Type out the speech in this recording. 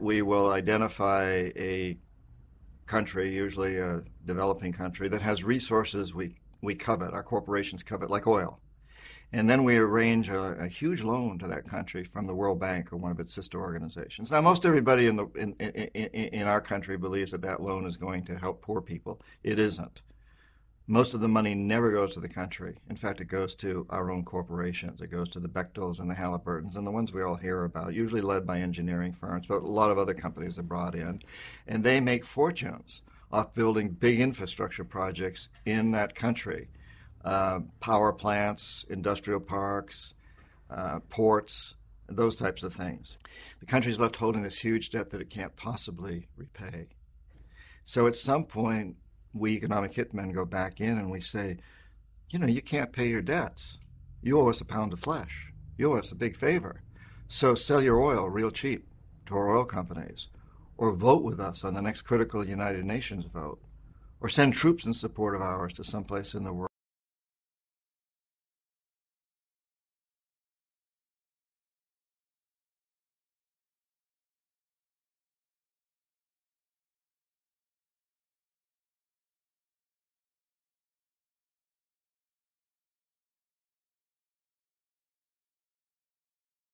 we will identify a country, usually a developing country, that has resources we covet, our corporations covet, like oil. And then we arrange a huge loan to that country from the World Bank or one of its sister organizations. Now, most everybody in our country believes that that loan is going to help poor people. It isn't. Most of the money never goes to the country. In fact, it goes to our own corporations. It goes to the Bechtels and the Halliburtons and the ones we all hear about, usually led by engineering firms, but a lot of other companies are brought in. And they make fortunes off building big infrastructure projects in that country. Power plants, industrial parks, ports, those types of things. The country's left holding this huge debt that it can't possibly repay. So at some point, we economic hitmen go back in and we say, you know, you can't pay your debts. You owe us a pound of flesh. You owe us a big favor. So sell your oil real cheap to our oil companies, or vote with us on the next critical United Nations vote, or send troops in support of ours to someplace in the world.